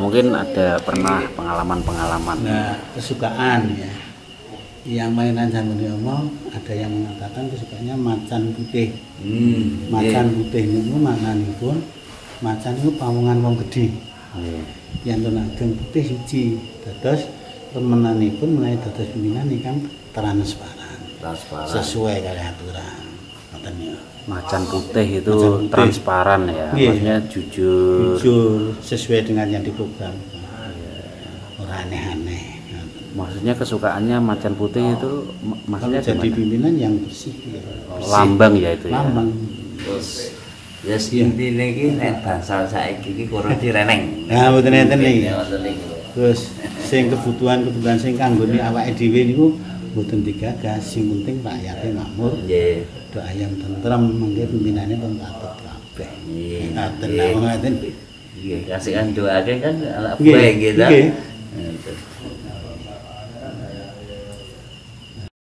mungkin ada pernah pengalaman-pengalaman kesukaan ya. Yang mainan zaman dulu ada yang mengatakan kesukaannya macan putih. Macan putih itu maknanipun macan itu pawongan wong gede. Yang tunageng putih siji dados temenanipun mulai dados pimpinan ingkang transparan. Sesuai kali aturan. Ngoten ya. Macan putih itu macan putih. Transparan ya, maksudnya jujur. Sesuai dengan yang diprogram. Ora aneh-aneh. Maksudnya kesukaannya macan putih itu maksudnya jadi pimpinan yang bersih, lambang ya itu. Lambang. Terus ya intine iki nek bangsal saiki iki kurang direneng. Nah, mboten enten iki. Terus sing kebutuhan sing kanggone awake dhewe niku mboten digagas, sing penting rakyate makmur. Nggih. Ayam tenteram mengge pimpinannya pengkatut kabeh. Ngaten, ngaten. Iya, kasih kan doa kan ala bae gitu.